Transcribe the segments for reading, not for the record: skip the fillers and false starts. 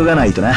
急がないとな。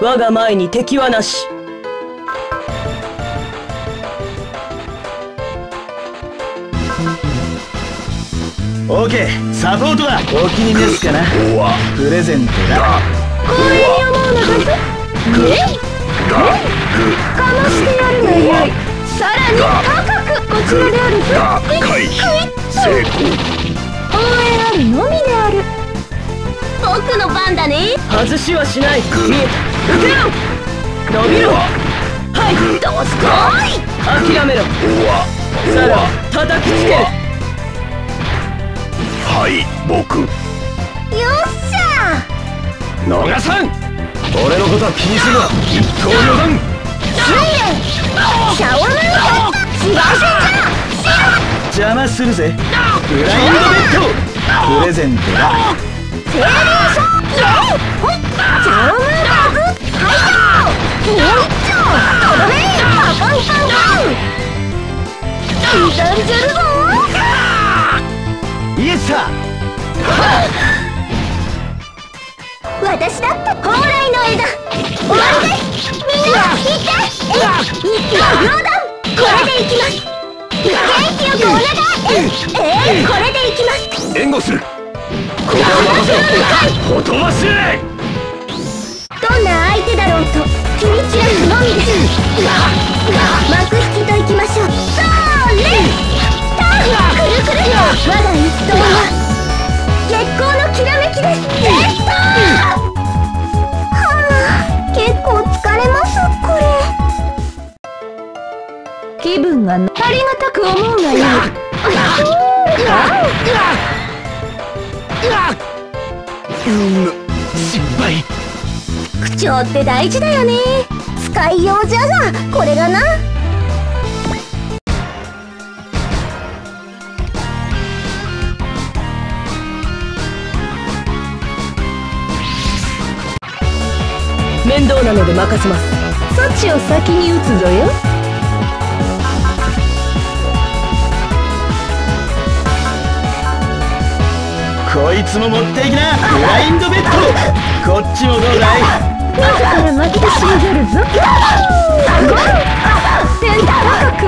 我が前に敵はなし。オーケー、サポートだ。お気に召すかな。プレゼントだ。光栄に思うのはず。かましてやるのよい。さらに高くこちらであるぞ。クイッと成功。応援あるのみである。僕の番だね。外しはしない。見えた。受けろ、伸びろ、はい、どうすかい、諦めろ、さら叩きつける、はい、僕よっしゃ逃さん、俺のことは気にするな、一刀両断、シャワーマンカット、邪魔するぜ、ブラインドベッド、プレゼントだ、セールショット、シャワーマンカット、はい、どうもう一丁、とどめ、パパンパンパン、刻んじゃるぞー、イエスだ、私だって蓬莱の枝、終わりです、みんな、行って、これでいきます、元気よくお願い、これでいきます、援護する、ここを守せ、ほとばしれ、どんな相手だろうと気に散らすのみです、幕引きといきましょう、それくるくる、我が一刀は月光のきらめきです、はぁ、結構疲れます、これ気分がありがたく思うがよい、失敗、口調って大事だよね、使いようじゃが、これがな、面倒なので任せます、そっちを先に打つぞよ、こいつも持っていきな、ブラインドベッド、こっちもどうだい、自ら負けてしまうぞ、天高く、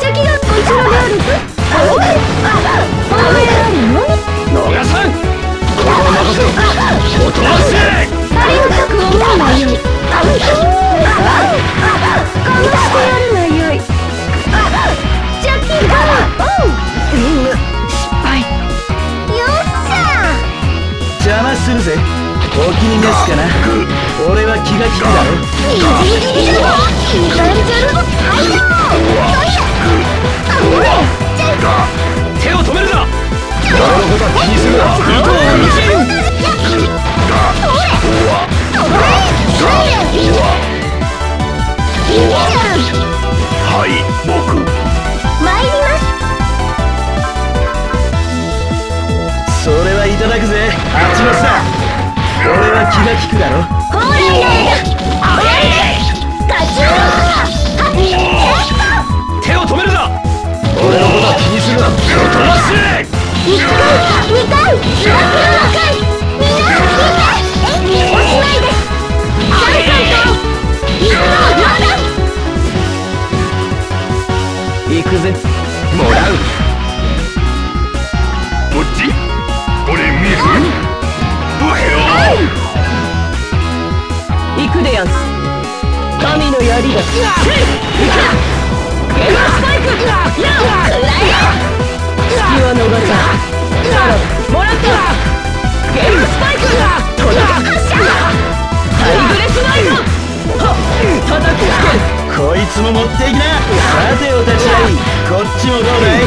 邪気がこちらであるぞ、逃さん、これを任せろ、おとなしい、ありがたく思うなよ、かましてやるなよ。するぜ。お気に召すかな。俺は気が利くだろ。手を止めるな。俺のことは気にするな。はい、僕。参ります。それはいただくぜ、ハチマスだ。俺は気が利くだろ。ほらね、手を止めるな。俺のことは気にするな。手を止ませ。いくぜ、もらう。行くでやんす。神の槍がこいつも持っていきな。さてお立ち会い、こっちもどうだい。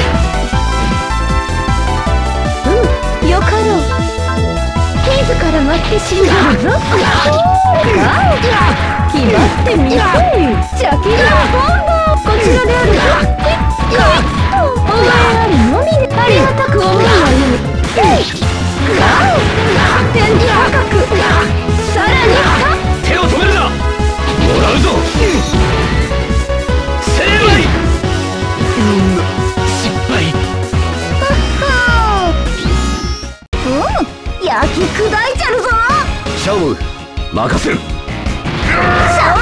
よかろう。自ら待って死んだぞ。決まってみたい。邪気がボンボン。こちらであるぞ。お前ありのみでありがたく思うがゆみ。天高くさらに手を止めるな。もらうぞ。成敗。失敗。焼き砕いちゃるぞ。シャオム、任せる。シャオム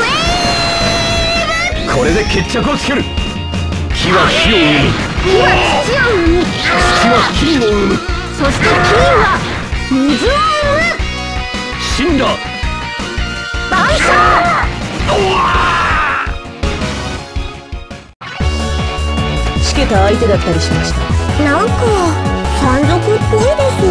ウェーブ。これで決着をつける。火は火を生む。火は土を生む。土は金を生む。そして金は水を生む。死んだ万象。しけた相手だったりしました。なんか山賊っぽいですよ。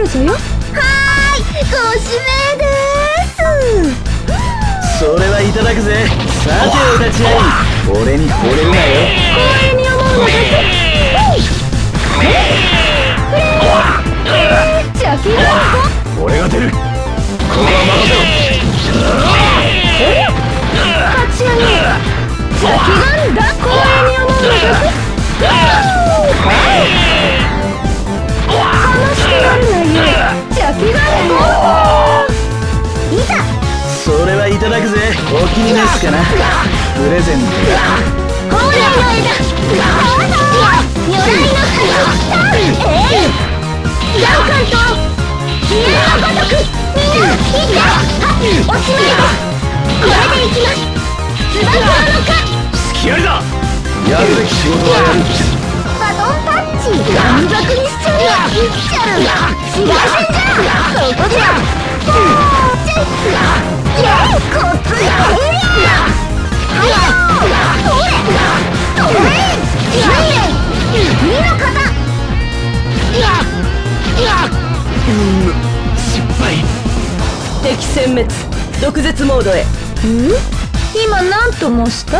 はーい、ご指名です。それはいただくぜ。さてお立ち会い、俺に惚れるなよ。光栄に思うのです。邪気だぞ。俺が出る。ここは任せろ。勝ち上げ。邪気なんだ。光栄に思うのです。それはいただくぜ。お気に召すかな。プレゼントだ。蓬莱の枝。如来の花。ダウカンと家のごとく。みんな行って。おしまいだ。これで行きます。つば九郎の花。すきありだ。やるべき仕事はやる。バトンタッチ。短冊にしちゃう。しちゃう。違うじゃん。ここじゃん。イエーイ、こっちだ。ヘリアー。はやー。ほら。ほれ。ほれ。君の方。いや。いや。失敗。敵殲滅。毒舌モードへ。今何と申した？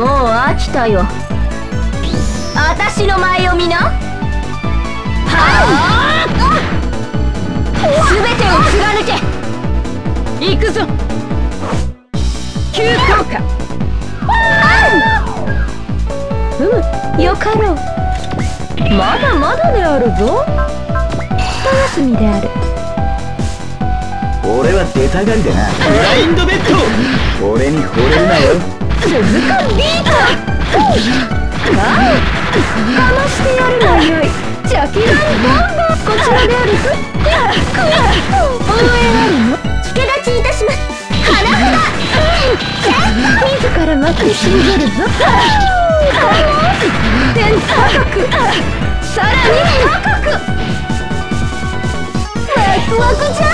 もう飽きたよ。あたしの前を見な。はい。すべてを貫け。行くぞ。急降下。うん、よかろう。まだまだであるぞ。一休みである。俺は出たがりだな。ブラインドベッド。俺に惚れるなよ。続くビート。かましてやるのよい。ジャキランボンボン。こちらであるぞ。応援あるの。助太刀いたします。花札。自らまくりしみるぞ。天高く。さらに高く。ワクワクじゃん。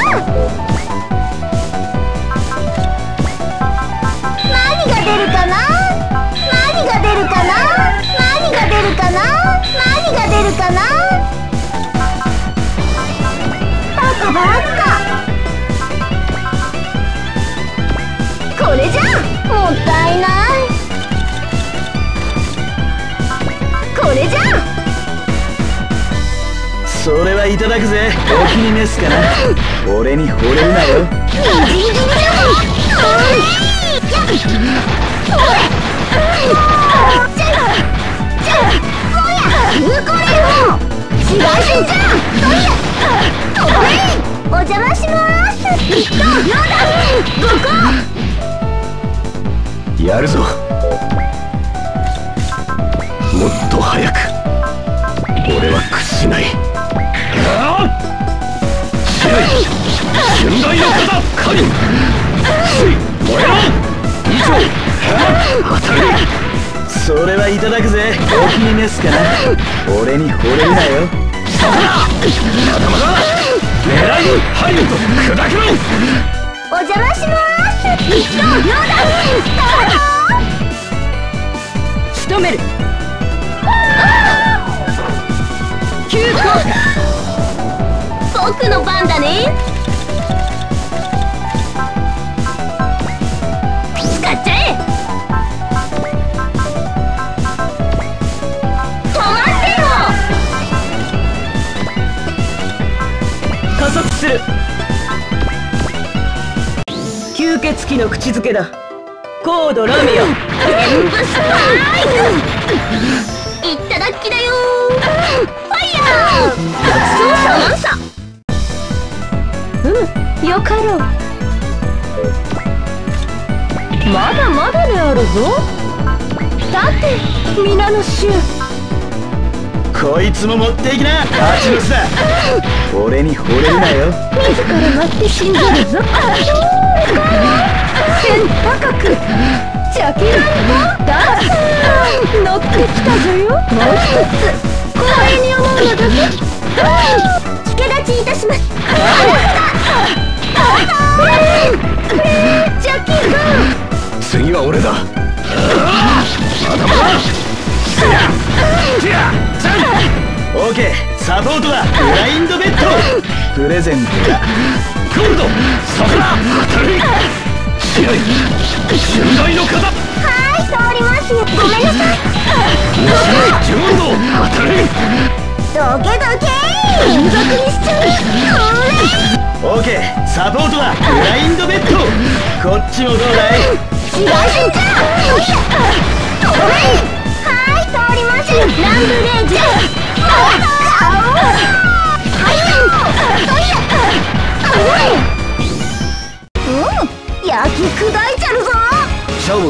バカバカ。これじゃもったいない。これじゃ。それはいただくぜ。お気に召すかな。俺に惚れるなよ。みじん切りじゃん。これも違うじゃん。とりあえずお邪魔します。ここやるぞ。もっと早く。俺は屈しない。白い駿台の方カリン燃えろ以上当たる。それはいただくぜ。お気に召すかな。俺に惚れるなよ。さあまだまだ狙いに入ると砕けろ。お邪魔します。仕留める。急降下。僕の番だね。使っちゃえ。吸血鬼の口づけだ。コードラミオ。全部スパイク。いただきだよ。ファイヤー。ごちそうさま。うん、よかろう。まだまだであるぞ。だって皆の衆。こいつも持っていきな。ハチの巣だ。俺に惚れるなよ。自ら待って死んでるぞ。天高く。ジャキランボダンス。乗ってきたぞよ。もう一つ光栄に思うのだぞ。助太刀いたします。ねえジャキ君。次は俺だ。まだまだ。オーケーサポートだ。ブラインドベッド。プレゼントだ。コールドそこだ。当たる。強い駿台の方。はい通りますよ。ごめんなさい。強いジョード当たる。どけどけー。連続にしちゃう。これオーケーサポートだ。ブラインドベッド。こっちもどうだい。違うじゃん。これランブレージ。はい、うん、焼き砕いちゃるぞ。勝負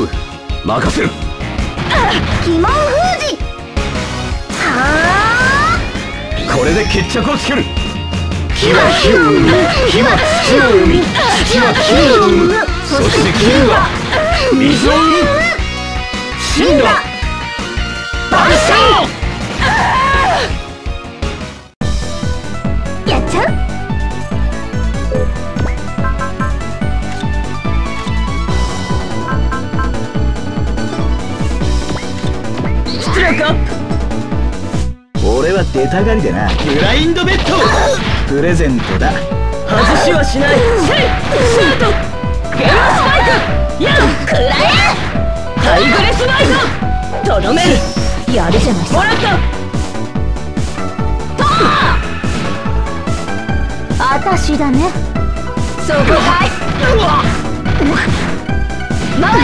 任せる。鬼門封じ。はあ。これで決着をつける。火は火を生む。火は土を生み。土は金を生む。そして金は水を生む。真だ。やっちゃう。出力アップ。俺は出たがりだな。ブラインドベッド。プレゼントだ。外しはしない。シュート。ゲームスパイク。やっくらえ。ハイグレスナイドとどめるやるじゃないもらったとあたしだねそこかいうわまわれ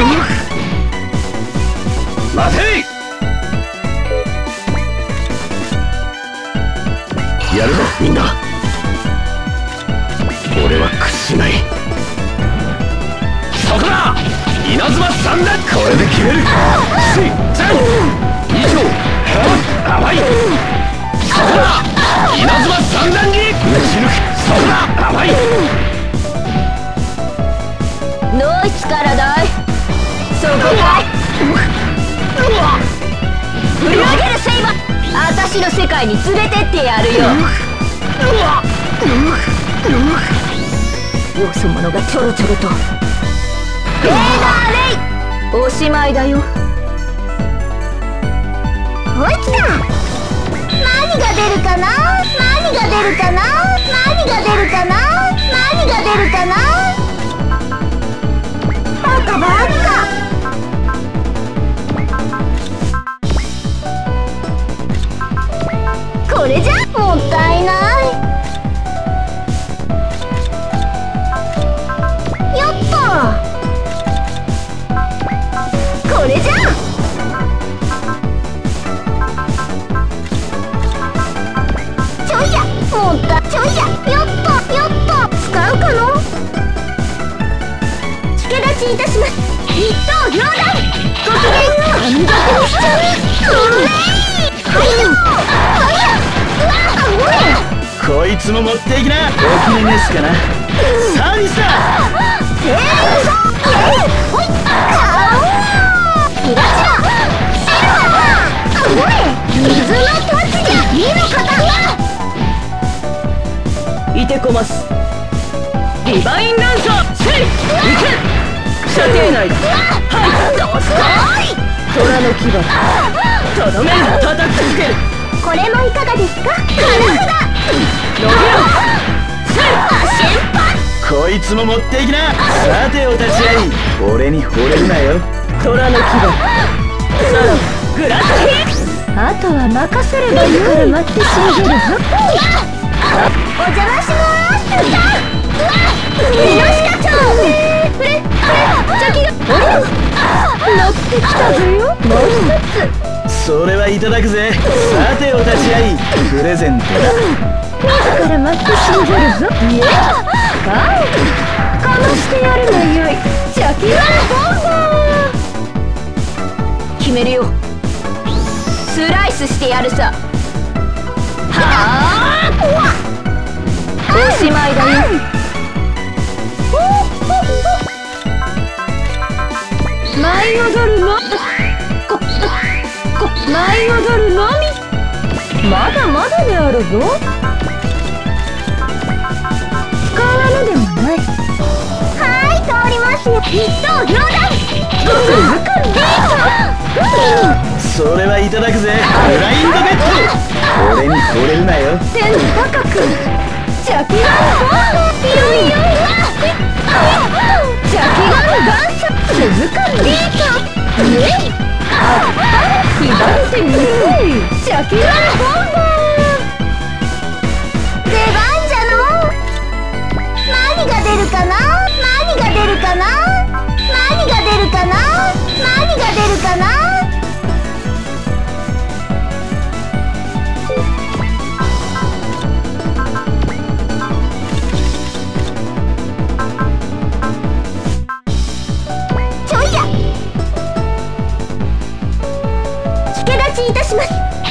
待てやるぞみんな俺は屈しないそこだ稲妻さんだこれで決めるしっちゃん以上甘いそこだ稲妻さんだに死ぬそこだ甘いノイツからだいそこかいうわ振り上げるセイバー私の世界に連れてってやるよよそ者がちょろちょろとレーダーレイおしまいだよおいつだ何が出るかな何が出るかな何が出るかな何が出るかなバカバカこれじゃもったいないやったこれじゃちょいやもったちょいややったやった使うかの付け立ちいたします一刀両断ご機嫌を完全にうれいこいつも持っていきなお気に召すかなサービスだいてこますリバインダンサーせいいけ射程内だはいどうすか虎の牙とどめを叩き続けるこれもいかがですか体伸びろこいつも持っていきなさてお立ち会い俺に惚れるなよ虎の牙グラスヒあとは任せればいいから待って信じるぞお邪魔しますイノシカちゃんこれ邪気が乗ってきたぞよもう一つそれはいただくぜさてお立ち会いプレゼントだ自ら待って信じるぞいえガンかましてやるのよい邪気はどうぞ決めるよスライスしてやるさはぁおしまいだよ舞い踊るの舞い踊るのみまだまだであるぞ使わぬでもないはい通りますよ一刀両断それはいただくぜブラインドゲット俺に惚れるなよ天高くジャキガンいよいよジャキガンガンシャ続くデートえっあっひばってみたいシャキランボンボン出番じゃの何が出るかな何が出るかな何が出るかな何が出るかな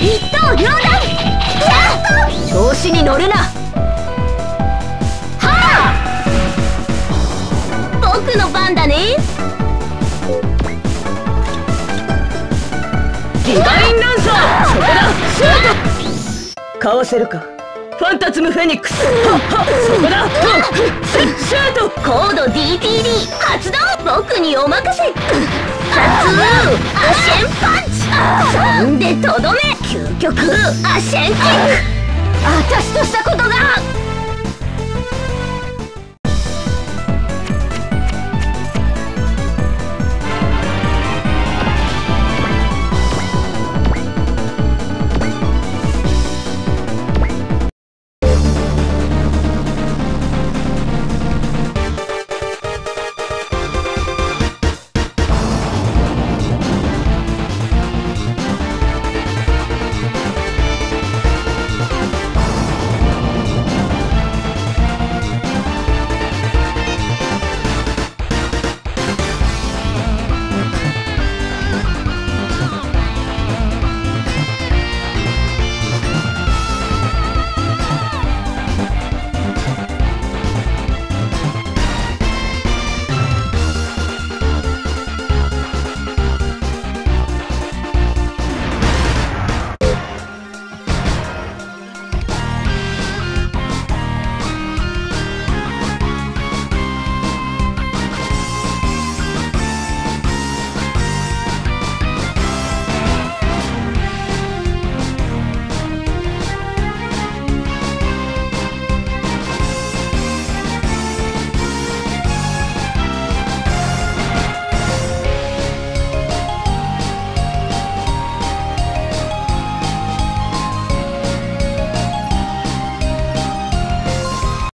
一刀両断調子に乗るなはぁ、あ、僕の番だねディバインダンサーそこだシュートかわせるかファンタズムフェニックスはっはそこだシュートコード DPD 発動僕にお任せタツーアシェンパンチ3でとどめ究極アシェンキック